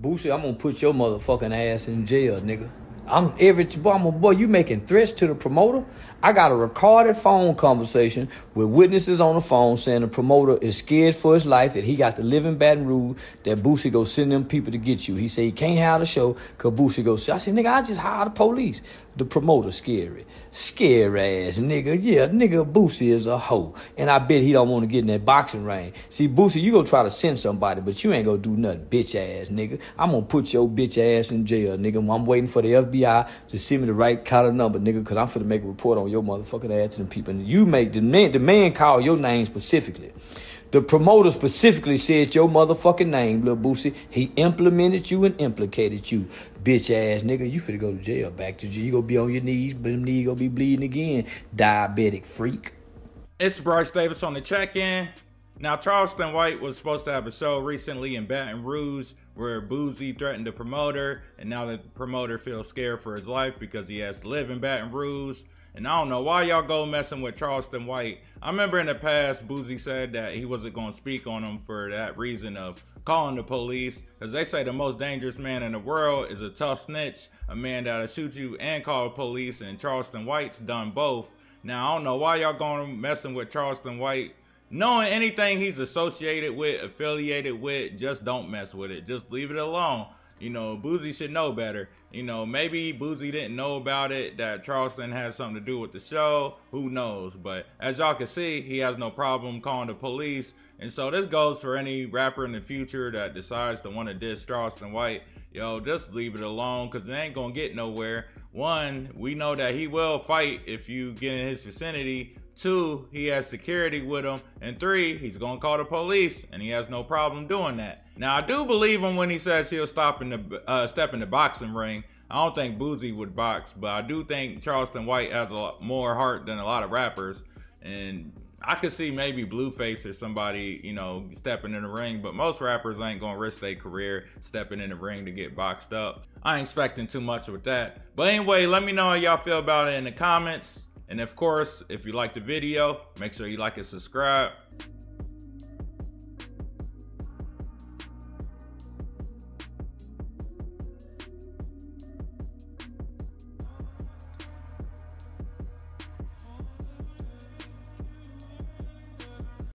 Boosie, I'm gonna put your motherfucking ass in jail, nigga. Boy, you making threats to the promoter? I got a recorded phone conversation with witnesses on the phone saying the promoter is scared for his life, that he got to live in Baton Rouge, that Boosie go send them people to get you. He said he can't have the show because Boosie go. I said, nigga, I just hired the police. The promoter scary. Scary ass nigga. Yeah, nigga, Boosie is a hoe. And I bet he don't want to get in that boxing ring. See, Boosie, you gonna try to send somebody, but you ain't gonna do nothing, bitch ass nigga. I'm gonna put your bitch ass in jail, nigga. I'm waiting for the FBI to send me the right kind of number, nigga, because I'm finna make a report on your motherfucking ass to them people. And you make the man call your name specifically. The promoter specifically said your motherfucking name, Lil Boosie. He implemented you and implicated you. Bitch ass nigga, you finna go to jail. Back to jail. You gonna be on your knees, but them knees gonna be bleeding again. Diabetic freak. It's Bryce Davis on the check-in. Now, Charleston White was supposed to have a show recently in Baton Rouge where Boosie threatened the promoter, and now the promoter feels scared for his life because he has to live in Baton Rouge. And I don't know why y'all go messing with Charleston White. I remember in the past, Boosie said that he wasn't going to speak on him for that reason of calling the police, because they say the most dangerous man in the world is a tough snitch, a man that'll shoot you and call the police, and Charleston White's done both. Now, I don't know why y'all going messing with Charleston White. Knowing anything he's associated with, affiliated with, just don't mess with it. Just leave it alone. You know, Boosie should know better. You know, maybe Boosie didn't know about it, that Charleston had something to do with the show. Who knows? But as y'all can see, he has no problem calling the police. And so this goes for any rapper in the future that decides to want to diss Charleston White. Yo, just leave it alone, because it ain't going to get nowhere. One, we know that he will fight if you get in his vicinity. Two, he has security with him. And three, he's gonna call the police, and he has no problem doing that. Now, I do believe him when he says he'll step in the boxing ring. I don't think Boosie would box, but I do think Charleston White has a lot more heart than a lot of rappers. And I could see maybe Blueface or somebody, you know, stepping in the ring, but most rappers ain't gonna risk their career stepping in the ring to get boxed up. I ain't expecting too much with that. But anyway, let me know how y'all feel about it in the comments. And of course, if you like the video, make sure you like and subscribe.